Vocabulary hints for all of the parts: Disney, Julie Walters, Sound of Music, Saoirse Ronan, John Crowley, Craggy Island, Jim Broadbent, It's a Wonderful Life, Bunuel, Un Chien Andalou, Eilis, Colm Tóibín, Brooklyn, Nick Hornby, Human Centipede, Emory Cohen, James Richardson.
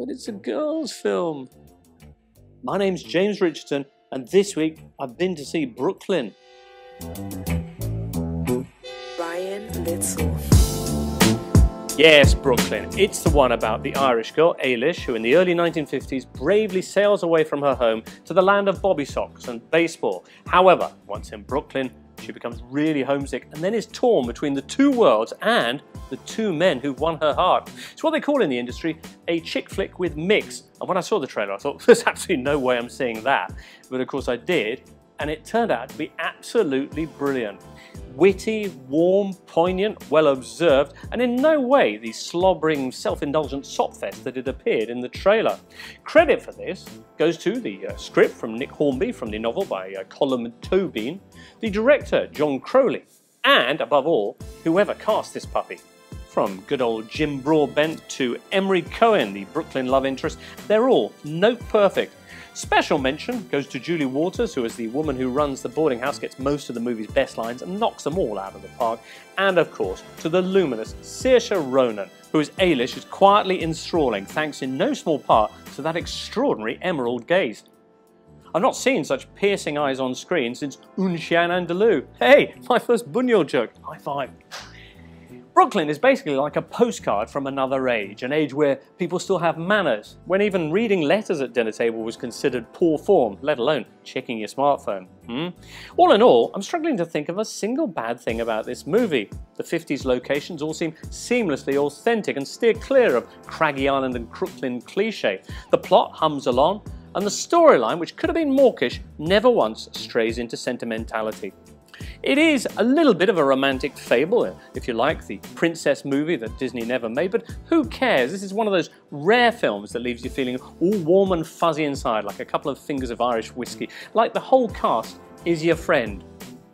but it's a girls' film. My name's James Richardson, and this week I've been to see Brooklyn. Brian Little. Yes, Brooklyn. It's the one about the Irish girl, Eilis, who in the early 1950s bravely sails away from her home to the land of bobby socks and baseball. However, once in Brooklyn, she becomes really homesick and then is torn between the two worlds and the two men who've won her heart. It's what they call in the industry a chick flick with mix. And when I saw the trailer, I thought, there's absolutely no way I'm seeing that. But of course I did, and it turned out to be absolutely brilliant. Witty, warm, poignant, well observed, and in no way the slobbering, self-indulgent sotfest that had appeared in the trailer. Credit for this goes to the script from Nick Hornby from the novel by Colm Tóibín, the director John Crowley, and above all, whoever cast this puppy. From good old Jim Broadbent to Emory Cohen, the Brooklyn love interest, they're all note perfect. Special mention goes to Julie Walters, who as the woman who runs the boarding house gets most of the movie's best lines and knocks them all out of the park. And of course, to the luminous Saoirse Ronan, who as Eilis is quietly enthralling, thanks in no small part to that extraordinary emerald gaze. I've not seen such piercing eyes on screen since Un Chien Andalou. Hey, my first Bunuel joke. High five. Brooklyn is basically like a postcard from another age, an age where people still have manners, when even reading letters at dinner table was considered poor form, let alone checking your smartphone. All in all, I'm struggling to think of a single bad thing about this movie. The 50s locations all seem seamlessly authentic and steer clear of Craggy Island and Crooklyn cliché. The plot hums along, and the storyline, which could have been mawkish, never once strays into sentimentality. It is a little bit of a romantic fable, if you like, the princess movie that Disney never made, but who cares? This is one of those rare films that leaves you feeling all warm and fuzzy inside, like a couple of fingers of Irish whiskey. Like the whole cast is your friend.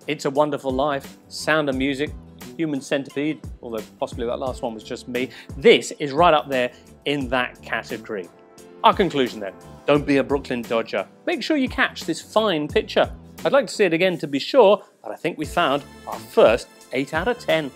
It's a Wonderful Life, Sound of Music, Human Centipede, although possibly that last one was just me. This is right up there in that category. Our conclusion then, don't be a Brooklyn dodger. Make sure you catch this fine picture. I'd like to see it again to be sure, but I think we found our first 8 out of 10.